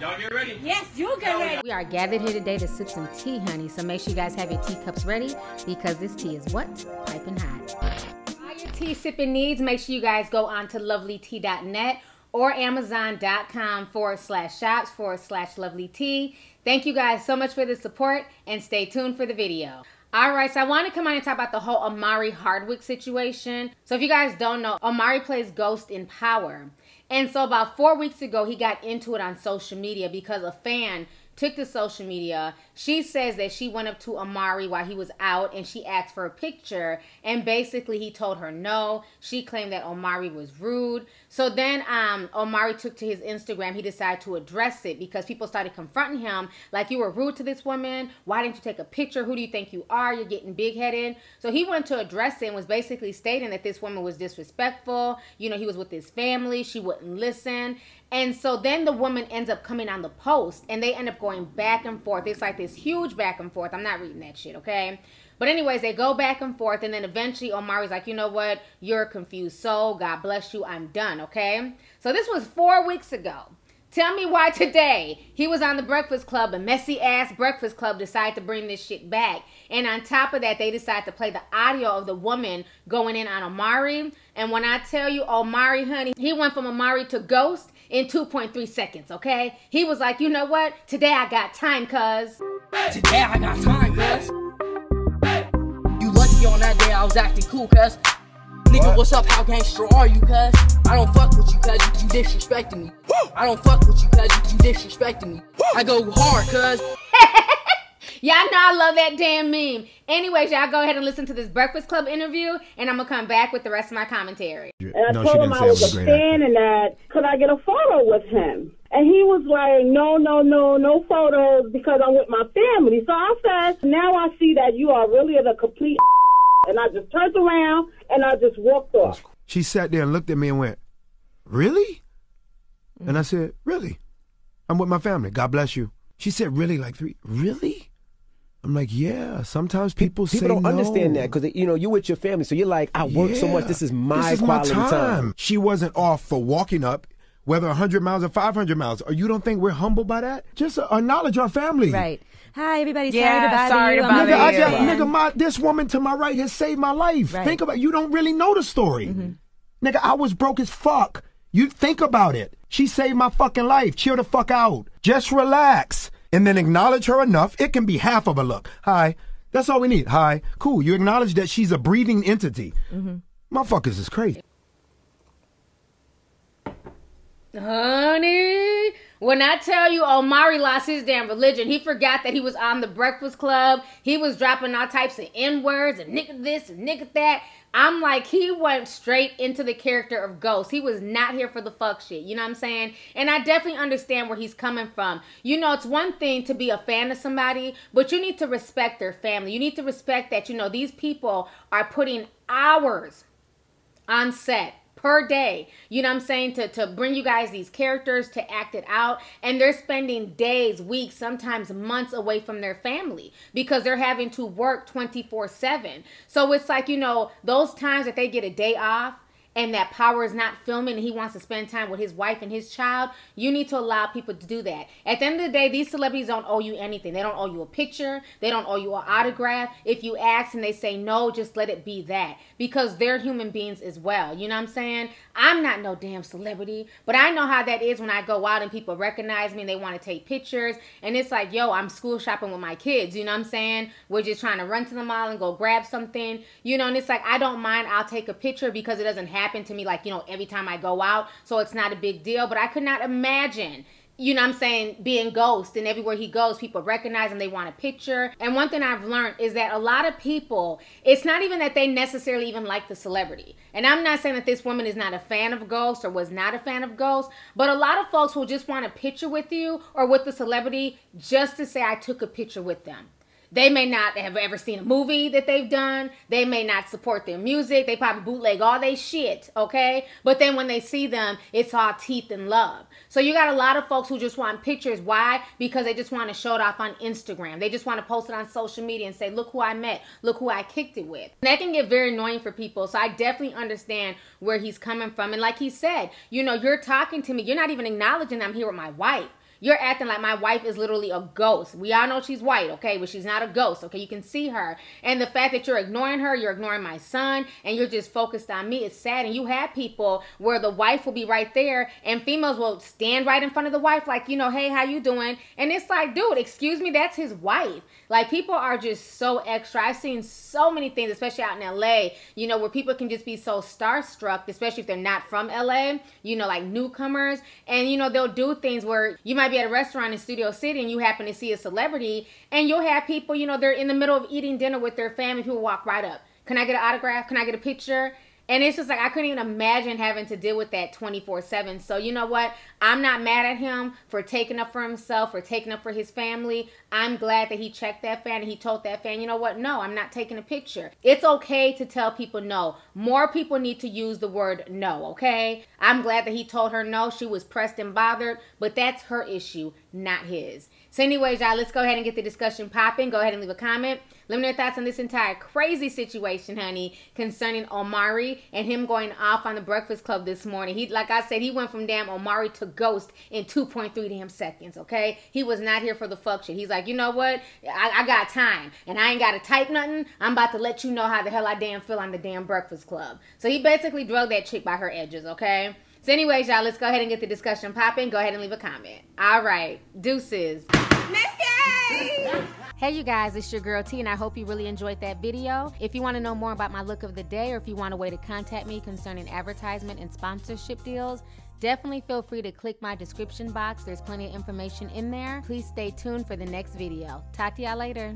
Y'all get ready? Yes, you get ready. We are gathered here today to sip some tea, honey. So make sure you guys have your teacups ready because this tea is what? Piping hot. All your tea sipping needs, make sure you guys go on to lovelytea.net or amazon.com/shops/lovelytea. Thank you guys so much for the support and stay tuned for the video. All right, so I want to come on and talk about the whole Omari Hardwick situation. So if you guys don't know, Omari plays Ghost in Power. And so about 4 weeks ago, he got into it on social media because a fan took to social media. She says that she went up to Omari while he was out and she asked for a picture and basically he told her no. She claimed that Omari was rude. So then Omari took to his Instagram. He decided to address it because people started confronting him like, you were rude to this woman. Why didn't you take a picture? Who do you think you are? You're getting big-headed. So he went to address it and was basically stating that this woman was disrespectful. You know, he was with his family. She wouldn't listen. And so then the woman ends up coming on the post and they end up going back and forth. It's like this huge back and forth. I'm not reading that shit, okay? But anyways, they go back and forth and then eventually Omari's like, you know what? You're a confused soul. God bless you. I'm done, okay? So this was 4 weeks ago. Tell me why today he was on the Breakfast Club, a messy-ass Breakfast Club decided to bring this shit back. And on top of that, they decided to play the audio of the woman going in on Omari. And when I tell you Omari, honey, he went from Omari to Ghost in 2.3 seconds, okay? He was like, you know what? Today I got time, cuz. Today I got time, cuz. You lucky on that day I was acting cool, cuz. Nigga, what's up? How gangster are you, cuz? I don't fuck with you, cuz. You disrespecting me. I don't fuck with you, cuz. You disrespecting me. I go hard, cuz. Y'all know I love that damn meme. Anyways, y'all go ahead and listen to this Breakfast Club interview, and I'm going to come back with the rest of my commentary. And I told him I was a fan and that could I get a photo with him? And he was like, no, no, no, no photos because I'm with my family. So I said, now I see that you are really the complete. And I just turned around, and I just walked off. She sat there and looked at me and went, really? And I said, really? I'm with my family. God bless you. She said, really? Like, three? Really? I'm like, yeah. Sometimes people don't understand that because, you know, you're with your family. So you're like, I work so much. This is my quality time. She wasn't off for walking up, whether 100 miles or 500 miles. Or you don't think we're humble by that? Just acknowledge our family. Right. Hi, everybody. Yeah, sorry to bother you. This woman to my right has saved my life. Right. Think about it. You don't really know the story. Mm-hmm. Nigga, I was broke as fuck. You think about it. She saved my fucking life. Chill the fuck out. Just relax. And then acknowledge her enough. It can be half of a look. Hi. That's all we need. Hi. Cool. You acknowledge that she's a breathing entity. Mm-hmm. Motherfuckers is crazy. Honey, when I tell you Omari lost his damn religion, he forgot that he was on the Breakfast Club. He was dropping all types of N-words and nigga this and nigga that. I'm like, he went straight into the character of Ghost. He was not here for the fuck shit. You know what I'm saying? And I definitely understand where he's coming from. You know, it's one thing to be a fan of somebody, but you need to respect their family. You need to respect that, you know, these people are putting hours on set. Per day, you know what I'm saying, to bring you guys these characters, to act it out. And they're spending days, weeks, sometimes months away from their family because they're having to work 24/7. So it's like, you know, those times that they get a day off and that Power is not filming and he wants to spend time with his wife and his child, you need to allow people to do that. At the end of the day, these celebrities don't owe you anything. They don't owe you a picture. They don't owe you an autograph. If you ask and they say no, just let it be that. Because they're human beings as well. You know what I'm saying? I'm not no damn celebrity, but I know how that is when I go out and people recognize me and they want to take pictures. And it's like, yo, I'm school shopping with my kids. You know what I'm saying? We're just trying to run to the mall and go grab something. You know, and it's like, I don't mind. I'll take a picture because it doesn't happen to me like, you know, every time I go out. So it's not a big deal. But I could not imagine, you know what I'm saying, being Ghost, and everywhere he goes, people recognize him, they want a picture. And one thing I've learned is that a lot of people, it's not even that they necessarily even like the celebrity. And I'm not saying that this woman is not a fan of Ghost or was not a fan of Ghost, but a lot of folks will just want a picture with you or with the celebrity just to say, I took a picture with them. They may not have ever seen a movie that they've done. They may not support their music. They probably bootleg all they shit, okay? But then when they see them, it's all teeth and love. So you got a lot of folks who just want pictures. Why? Because they just want to show it off on Instagram. They just want to post it on social media and say, look who I met. Look who I kicked it with. And that can get very annoying for people. So I definitely understand where he's coming from. And like he said, you know, you're talking to me. You're not even acknowledging I'm here with my wife. You're acting like my wife is literally a ghost. We all know she's white, okay? But she's not a ghost, okay? You can see her. And the fact that you're ignoring her, you're ignoring my son, and you're just focused on me, it's sad. And you have people where the wife will be right there, and females will stand right in front of the wife like, you know, hey, how you doing? And it's like, dude, excuse me, that's his wife. Like, people are just so extra. I've seen so many things, especially out in LA, you know, where people can just be so starstruck, especially if they're not from LA, you know, like newcomers. And, you know, they'll do things where you might be at a restaurant in Studio City and you happen to see a celebrity, and you'll have people, you know, they're in the middle of eating dinner with their family who walk right up. Can I get an autograph? Can I get a picture? And it's just like, I couldn't even imagine having to deal with that 24/7. So you know what? I'm not mad at him for taking up for himself, for taking up for his family. I'm glad that he checked that fan and he told that fan, you know what? No, I'm not taking a picture. It's okay to tell people no. More people need to use the word no, okay? I'm glad that he told her no. She was pressed and bothered, but that's her issue, not his. So anyways, y'all, let's go ahead and get the discussion popping. Go ahead and leave a comment. Let me know your thoughts on this entire crazy situation, honey, concerning Omari and him going off on the Breakfast Club this morning. He, like I said, he went from damn Omari to Ghost in 2.3 damn seconds, okay? He was not here for the fuck shit. He's like, you know what? I got time, and I ain't got to type nothing. I'm about to let you know how the hell I damn feel on the damn Breakfast Club. So he basically drug that chick by her edges, okay? So anyways, y'all, let's go ahead and get the discussion popping. Go ahead and leave a comment. All right. Deuces. Hey you guys, it's your girl T, and I hope you really enjoyed that video. If you want to know more about my look of the day, or if you want a way to contact me concerning advertisement and sponsorship deals, definitely feel free to click my description box. There's plenty of information in there. Please stay tuned for the next video. Talk to y'all later.